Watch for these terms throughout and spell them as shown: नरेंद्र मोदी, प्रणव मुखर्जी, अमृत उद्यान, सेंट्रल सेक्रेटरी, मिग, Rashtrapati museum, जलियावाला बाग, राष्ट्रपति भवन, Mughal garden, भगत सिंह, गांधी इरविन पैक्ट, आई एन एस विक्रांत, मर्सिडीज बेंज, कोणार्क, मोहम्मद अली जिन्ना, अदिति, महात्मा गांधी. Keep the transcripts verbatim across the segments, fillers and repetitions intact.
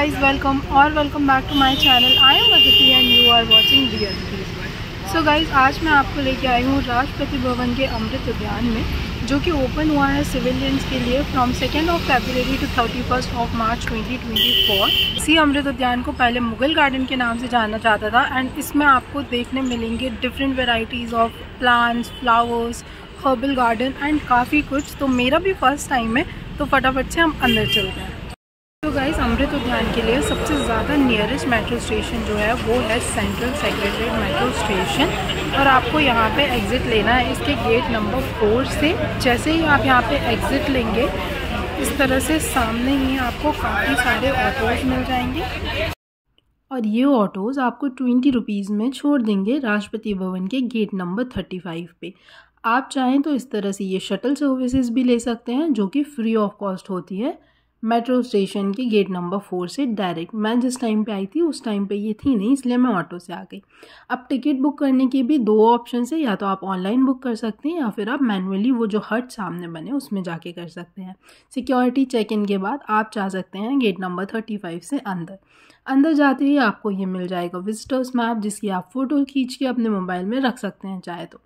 Guys welcome और welcome back to my channel. I am अदिति and you are watching the अदिति। So guys आज मैं आपको लेके आई हूँ राष्ट्रपति भवन के अमृत उद्यान में, जो कि ओपन हुआ है सिविलियंस के लिए from second of February to thirty first of March twenty twenty four. इसी अमृत उद्यान को पहले मुगल गार्डन के नाम से जाना जाता था एंड इसमें आपको देखने मिलेंगे different varieties of plants, flowers, herbal garden and काफ़ी कुछ। तो मेरा भी फर्स्ट टाइम है, तो फटाफट से हम अंदर चलते हैं। तो गाइस अमृत उद्यान के लिए सबसे ज़्यादा नियरेस्ट मेट्रो स्टेशन जो है वो है सेंट्रल सेक्रेटरी मेट्रो स्टेशन, और आपको यहाँ पे एग्ज़िट लेना है इसके गेट नंबर फोर से। जैसे ही आप यहाँ पे एग्ज़िट लेंगे, इस तरह से सामने ही आपको काफ़ी सारे ऑटोज़ मिल जाएंगे और ये ऑटोज़ आपको ट्वेंटी रुपीज़ में छोड़ देंगे राष्ट्रपति भवन के गेट नंबर थर्टी फाइव पे। आप चाहें तो इस तरह से ये शटल सर्विसेज भी ले सकते हैं जो कि फ्री ऑफ कॉस्ट होती है मेट्रो स्टेशन के गेट नंबर फोर से डायरेक्ट। मैं जिस टाइम पे आई थी उस टाइम पे ये थी नहीं, इसलिए मैं ऑटो से आ गई। अब टिकट बुक करने के भी दो ऑप्शन है, या तो आप ऑनलाइन बुक कर सकते हैं या फिर आप मैन्युअली वो जो हट सामने बने उसमें जाके कर सकते हैं। सिक्योरिटी चेक इन के बाद आप जा सकते हैं गेट नंबर थर्टी फाइव से अंदर। अंदर जाते ही आपको ये मिल जाएगा विजिटर्स मैप, जिसकी आप फ़ोटो खींच के अपने मोबाइल में रख सकते हैं चाहे तो।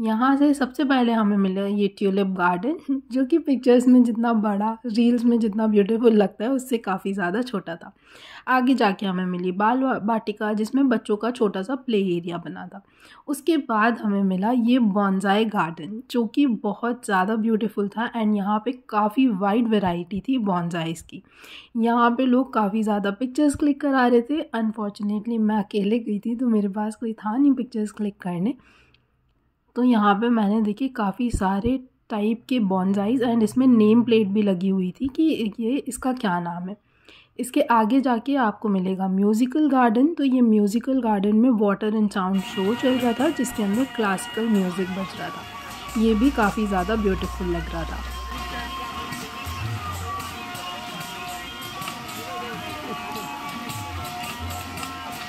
यहाँ से सबसे पहले हमें मिला ये ट्यूलिप गार्डन, जो कि पिक्चर्स में जितना बड़ा, रील्स में जितना ब्यूटीफुल लगता है उससे काफ़ी ज़्यादा छोटा था। आगे जाके हमें मिली बाल वाटिका, जिसमें बच्चों का छोटा सा प्ले एरिया बना था। उसके बाद हमें मिला ये बॉन्जाई गार्डन, जो कि बहुत ज़्यादा ब्यूटीफुल था एंड यहाँ पे काफ़ी वाइड वेराइटी थी बॉन्जाइज़ की। यहाँ पे लोग काफ़ी ज़्यादा पिक्चर्स क्लिक करा रहे थे। अनफॉर्चुनेटली मैं अकेले गई थी तो मेरे पास कोई था नहीं पिक्चर्स क्लिक करने, तो यहाँ पे मैंने देखी काफ़ी सारे टाइप के बॉन्जाइज एंड इसमें नेम प्लेट भी लगी हुई थी कि ये इसका क्या नाम है। इसके आगे जाके आपको मिलेगा म्यूज़िकल गार्डन। तो ये म्यूज़िकल गार्डन में वाटर एंड साउंड शो चल रहा था जिसके अंदर क्लासिकल म्यूज़िक बज रहा था। ये भी काफ़ी ज़्यादा ब्यूटीफुल लग रहा था।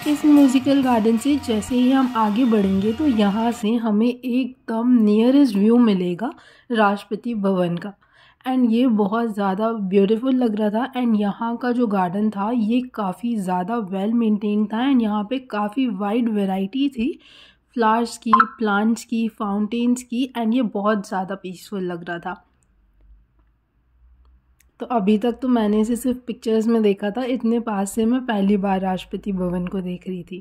इस म्यूज़िकल गार्डन से जैसे ही हम आगे बढ़ेंगे तो यहाँ से हमें एकदम नियरेस्ट व्यू मिलेगा राष्ट्रपति भवन का एंड ये बहुत ज़्यादा ब्यूटीफुल लग रहा था। एंड यहाँ का जो गार्डन था ये काफ़ी ज़्यादा वेल मेंटेन था एंड यहाँ पे काफ़ी वाइड वैरायटी थी फ्लावर्स की, प्लांट्स की, फाउंटेन्स की, एंड ये बहुत ज़्यादा पीसफुल लग रहा था। तो अभी तक तो मैंने इसे सिर्फ पिक्चर्स में देखा था, इतने पास से मैं पहली बार राष्ट्रपति भवन को देख रही थी।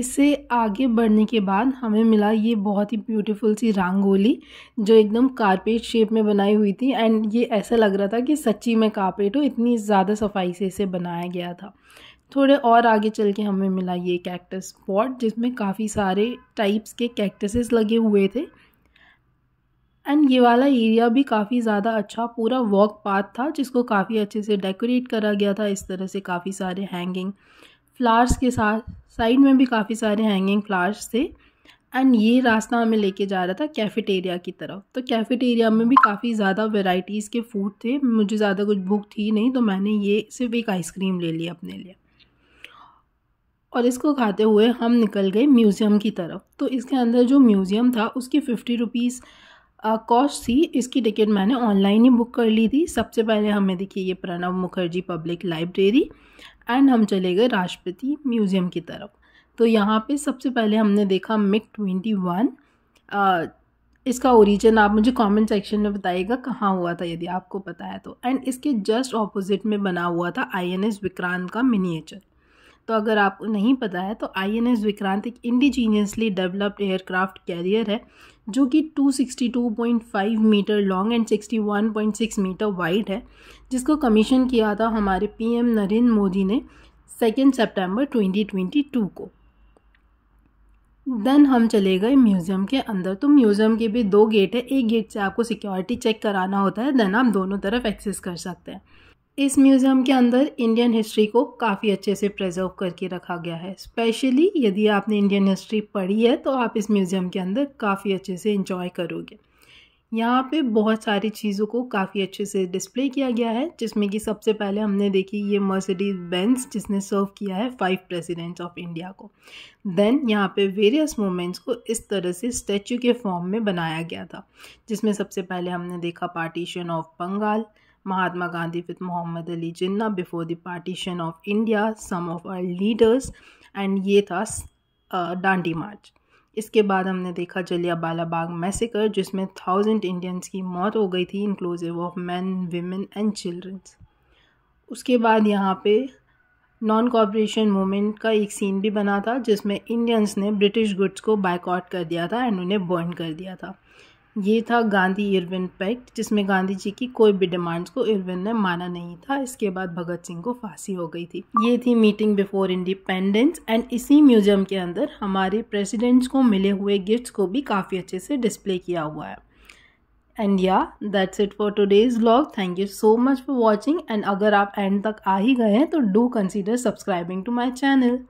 इससे आगे बढ़ने के बाद हमें मिला ये बहुत ही ब्यूटीफुल सी रंगोली, जो एकदम कारपेट शेप में बनाई हुई थी एंड ये ऐसा लग रहा था कि सच्ची में कारपेट हो, इतनी ज़्यादा सफाई से इसे बनाया गया था। थोड़े और आगे चल के हमें मिला ये कैक्टस पॉट, जिसमें काफ़ी सारे टाइप्स के कैक्टसेस लगे हुए थे एंड ये वाला एरिया भी काफ़ी ज़्यादा अच्छा पूरा वॉक पाथ था जिसको काफ़ी अच्छे से डेकोरेट करा गया था। इस तरह से काफ़ी सारे हैंगिंग फ्लावर्स के साथ साइड में भी काफ़ी सारे हैंगिंग फ्लावर्स थे एंड ये रास्ता हमें लेके जा रहा था कैफेटेरिया की तरफ। तो कैफेटेरिया में भी काफ़ी ज़्यादा वेराइटीज़ के फूड थे। मुझे ज़्यादा कुछ भूख थी नहीं तो मैंने ये सिर्फ एक आइसक्रीम ले ली अपने लिए और इसको खाते हुए हम निकल गए म्यूज़ियम की तरफ। तो इसके अंदर जो म्यूज़ियम था उसकी फिफ्टी रुपीज़ कॉस्ट थी। इसकी टिकट मैंने ऑनलाइन ही बुक कर ली थी। सबसे पहले हमें देखिए ये प्रणव मुखर्जी public library and हम चले गए राष्ट्रपति म्यूज़ियम की तरफ। तो यहाँ पे सबसे पहले हमने देखा मिग ट्वेंटी वन। इसका ओरिजिन आप मुझे कमेंट सेक्शन में बताइएगा कहाँ हुआ था यदि आपको पता है तो। एंड इसके जस्ट ऑपोजिट में बना हुआ था आई एन एस विक्रांत का मिनिएचर। तो अगर आपको नहीं पता है तो आई एन एस विक्रांत एक इंडिजीनियसली डेवलप्ड एयरक्राफ्ट कैरियर है जो कि two sixty two point five meter long and sixty one point six meter wide है, जिसको कमीशन किया था हमारे पीएम नरेंद्र मोदी ने second September twenty twenty two को। देन हम चले गए म्यूज़ियम के अंदर। तो म्यूज़ियम के भी दो गेट है, एक गेट से आपको सिक्योरिटी चेक कराना होता है, देन आप दोनों तरफ एक्सेस कर सकते हैं। इस म्यूज़ियम के अंदर इंडियन हिस्ट्री को काफ़ी अच्छे से प्रिजर्व करके रखा गया है। स्पेशली यदि आपने इंडियन हिस्ट्री पढ़ी है तो आप इस म्यूज़ियम के अंदर काफ़ी अच्छे से एंजॉय करोगे। यहाँ पे बहुत सारी चीज़ों को काफ़ी अच्छे से डिस्प्ले किया गया है, जिसमें कि सबसे पहले हमने देखी ये मर्सिडीज बेंज जिसने सर्व किया है फाइव प्रेसिडेंट्स ऑफ इंडिया को। देन यहाँ पे वेरियस मोमेंट्स को इस तरह से स्टैचू के फॉर्म में बनाया गया था, जिसमें सबसे पहले हमने देखा partition of Bengal, महात्मा गांधी with मोहम्मद अली जिन्ना before the partition of India, some of our leaders, and ये था डांडी मार्च। इसके बाद हमने देखा जलियावाला बाग मैसेकर, जिसमें थाउजेंड इंडियंस की मौत हो गई थी, inclusive of man, women and childrens. उसके बाद यहाँ पे नॉन कॉपरेशन मूवमेंट का एक सीन भी बना था, जिसमें इंडियंस ने ब्रिटिश गुड्स को बायकॉट कर दिया था एंड उन्हें बर्न कर दिया था। ये था गांधी इरविन पैक्ट, जिसमें गांधी जी की कोई भी डिमांड्स को इरविन ने माना नहीं था। इसके बाद भगत सिंह को फांसी हो गई थी। ये थी मीटिंग बिफोर इंडिपेंडेंस, एंड इसी म्यूजियम के अंदर हमारे प्रेसिडेंट्स को मिले हुए गिफ्ट्स को भी काफ़ी अच्छे से डिस्प्ले किया हुआ है। And yeah that's it for today's vlog. Thank you so much for watching, and अगर आप एंड तक आ ही गए हैं तो do consider subscribing to my channel.